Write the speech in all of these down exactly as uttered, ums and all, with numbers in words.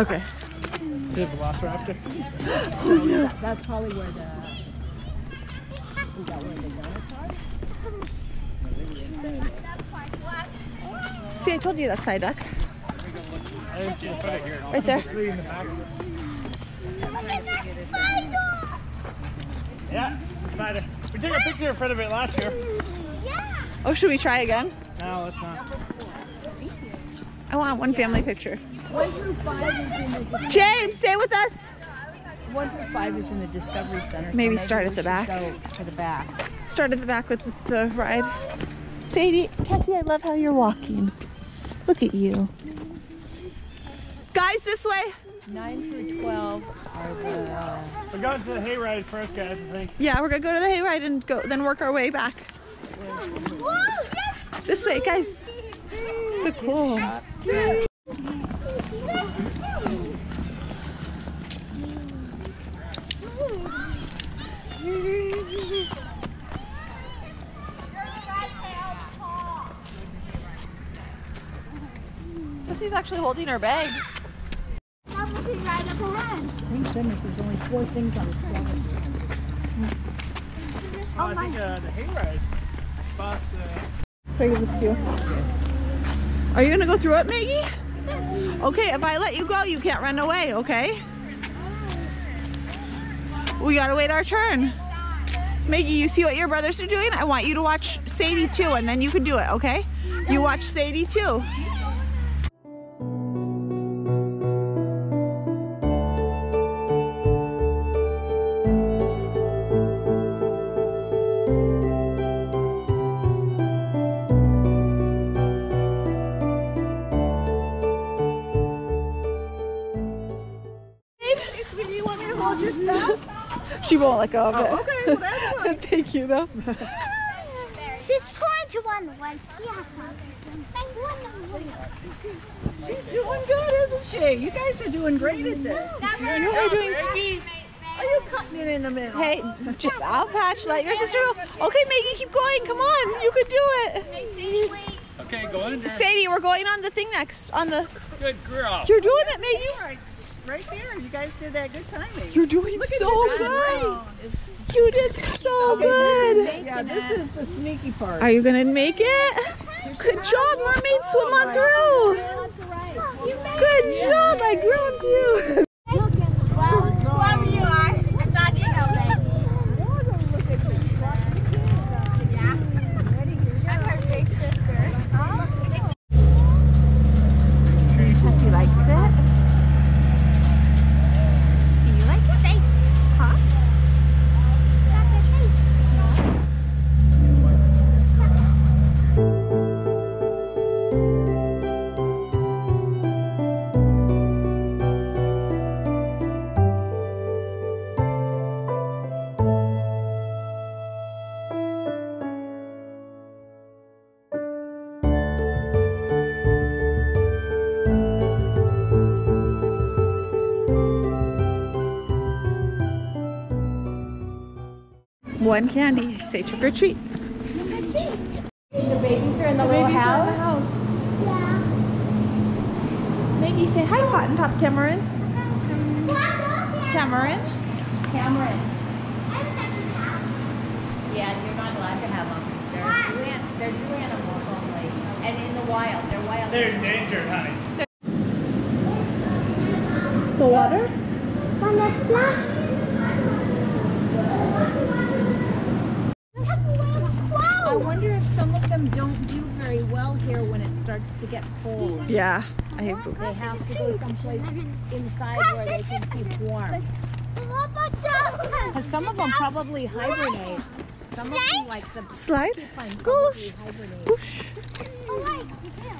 Okay. Is it a velociraptor? Oh, no. That, that's probably where the... Is that where the donuts are? See, I told you that's Psyduck. I didn't see the front of here. Right there. Look at that spider! Yeah, it's a spider. We took a picture in front of it last year. Yeah. Oh, should we try again? No, let's not. I want one family picture. One through five is in the James, stay with us. One through five is in the Discovery Center. Maybe so start maybe at the back. Go to the back. Start at the back with the ride. Sadie, Tessie, I love how you're walking. Look at you. Guys, this way. nine through twelve are the... Uh... We're going to the hayride first, guys, I think. Yeah, we're going to go to the hayride and go, then work our way back. Whoa, yes! This way, guys. It's so cool. Yeah. Tessie's actually holding her bag. Right up around. Thank goodness there's only four things on the calendar. Oh, oh my God. Uh, the hayride's about to... Look at this too. Yes. Are you going to go through it, Maggie? Okay, if I let you go, you can't run away, okay? We got to wait our turn. Maggie, you see what your brothers are doing? I want you to watch Sadie too, and then you can do it, okay? You watch Sadie too. She won't let go of it. Oh, okay, well, that's good. Thank you, though. She's trying to win the one. She's doing good, isn't she? You guys are doing great at this. You're no, doing great. Are you cutting it in the middle? Hey, I'll patch. Let your sister go. Okay, Maggie, keep going. Come on. You can do it. Okay, go under. Sadie, we're going on the thing next. On the... Good girl. You're doing it, Maggie. Right there, you guys did that good timing. You're doing Look so good. You did so okay, good. This yeah, this is the sneaky part. Are you gonna make it? Good job, mermaid. Swim on through. Good job. I grabbed you. Well, whoever you are, I thought you know me. Yeah, I'm her big sister. Tessie likes it. One candy. Say trick or treat. Trick or treat. The babies are in the, the little house. Are in the house. Yeah. Maggie, say hi, Cotton Top Tamarin. Tamarin. Tamarin. Yeah, you're not allowed to have them. They're zoo animals only, and in the wild, they're wild. They're endangered, honey. The water. When it splashes. I wonder if some of them don't do very well here when it starts to get cold. Yeah, I have to. They have to go someplace inside where they can keep warm. Because some of them probably hibernate. Some of them, like the slide. Goosh. Goosh.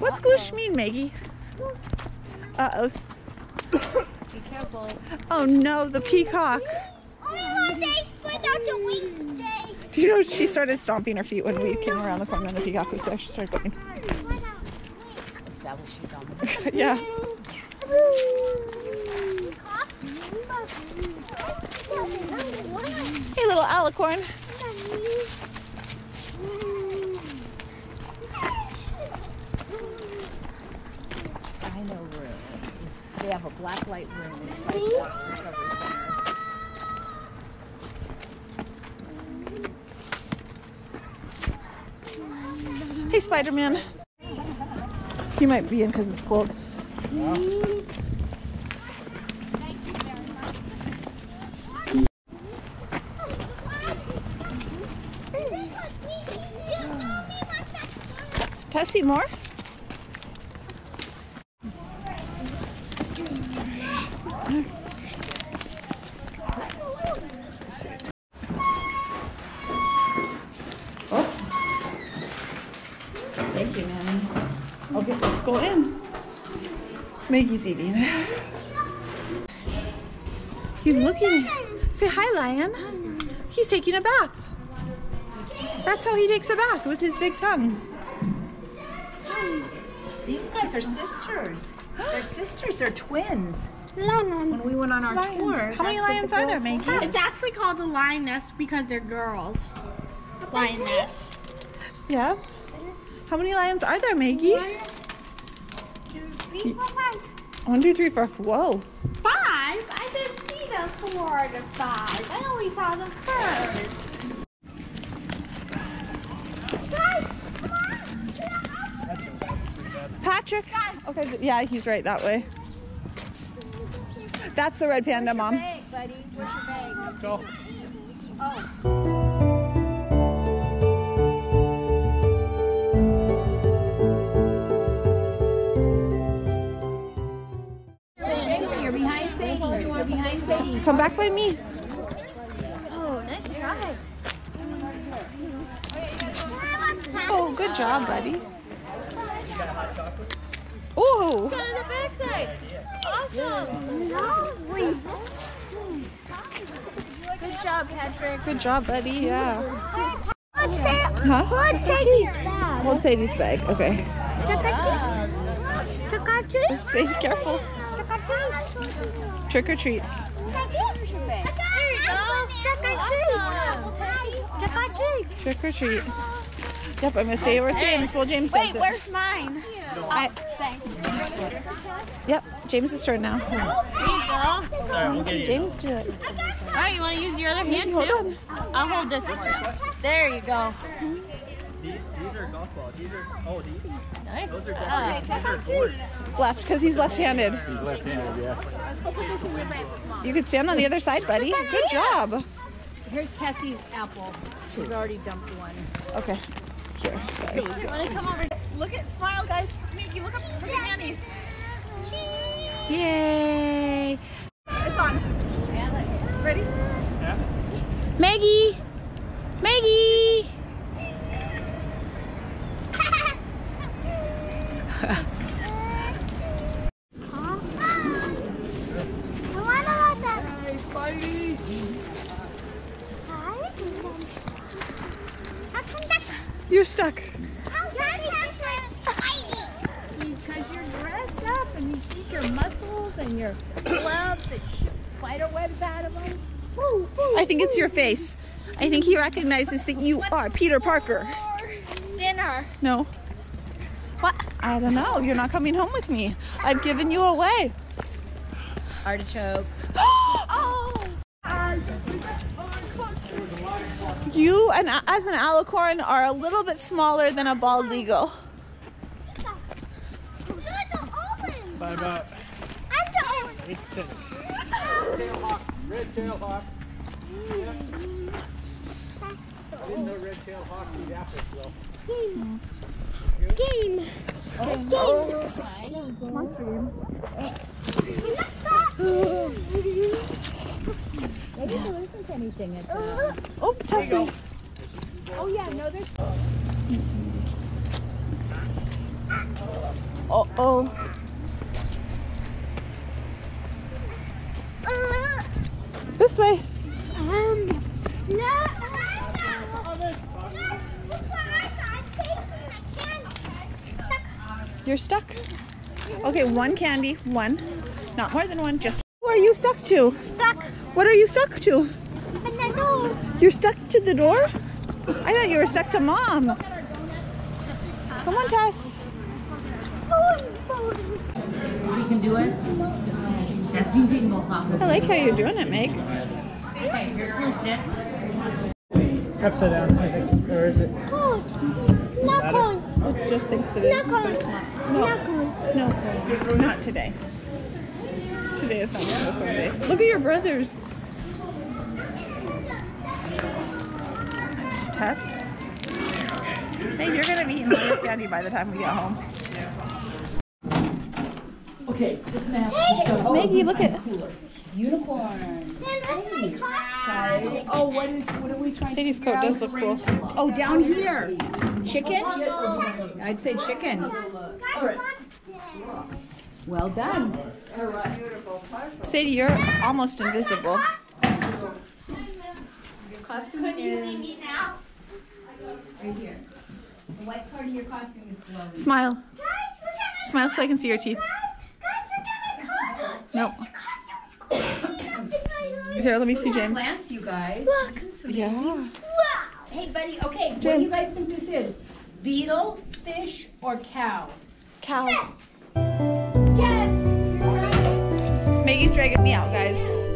What's goosh mean, Maggie? Uh oh. Be careful. Oh no, the peacock. Do you know she started stomping her feet when we came around the corner and the peacock was there? She started going. Yeah. Hey, little alicorn. I know where it is. They have a black light room inside the Discovery Center. Hey, Spider-Man. You might be in because it's cold. Yeah. Tessie, more? Thank you, Nanny. Okay, let's go in. Maggie's eating. He's looking. Say hi, Lion. He's taking a bath. That's how he takes a bath, with his big tongue. These guys are sisters. Their sisters are twins. When we went on our lions. tour. How many lions are there, Maggie? It's actually called a lioness because they're girls. Lioness. Yeah. How many lions are there, Maggie? One, two, three, four, five. One, two, three, four, five. Whoa. Five? I didn't see the four to five. I only saw the third. Patrick? Yes. Okay, yeah, he's right that way. That's the red panda, Mom. Where's your bag, buddy? Where's your bag? Let's go. Oh. Behind Sadie. Come back by me. Oh, nice try. Oh, good job, buddy. Oh! Got on the backside. Awesome. Lovely. Good job, Patrick. Good job, buddy. Yeah. Huh? Hold Sadie's bag. Hold Sadie's bag. Okay. Stay careful. Trick or treat. Trick or treat. Yep, I'm gonna stay over with James. Well, James says it. Wait, where's mine? I, thanks. Yep, James's turn now. There you go. James do it. All right, you want to use your other hand too? I'll hold this one. There you go. These, these are golf balls. These are, oh, these? Nice. Those are golf balls. These are left, because he's left-handed. He's left-handed, yeah. You could stand on the other side, buddy. Good job. Here's Tessie's apple. She's already dumped one. Okay. Here, sorry. You want to come over? Look at, smile, guys. Maggie, look up, look at Nanny. Yay. It's on. Ready? Yeah. Maggie. Maggie. You're stuck. How can you fighting? Because you're dressed up and you see your muscles and your gloves that shoot spider webs out of them. Ooh, ooh, I think ooh. It's your face. I think he recognizes that you What's are Peter Parker. Dinner. No. What? I don't know. You're not coming home with me. I've given you away. Artichoke. Oh! You and as an alicorn are a little bit smaller than a bald eagle. You're the orange. Bye bye. I'm the orange. Red-tailed hawk. Red-tailed hawk. I didn't know red-tailed hawk eat apples though. Game. Game. Game. I didn't listen to anything at all. Oh, Tessie. Oh, yeah, no, there's. Uh oh. Uh, this way. Um, no. You're stuck. Okay, one candy, one. Not more than one, just. Who are you stuck to? Stuck. What are you stuck to? The door. You're stuck to the door? I thought you were stuck to Mom. Come on, Tess. We can do it. I like how you're doing it, Megs. Upside down, I think. Or is it? Cold. Not cold. Oh, just thinks it is. Not cold. It's not. Snow. Not cold. Snow cold. Not today. Today is not snow cold day. Look at your brothers. Tess? Hey, you're going to be eating candy by the time we get home. Okay, this map is so Maggie, look at cooler. Unicorn. Man, that's hey. My car. Oh, what is what are we trying Sadie's to coat does look cool. Oh, down here. Chicken? I'd say chicken. Well done. Sadie, you're almost invisible. Your costume is right here. The white part of your costume is glowing. Smile. Guys, look at my smile so I can see your teeth. No. Here, let me see James. Plants, you guys. Look. Yeah. Wow. Hey, buddy. Okay, James. What do you guys think this is? Beetle, fish, or cow? Cow. Yes. Yes. Maggie's dragging me out, guys.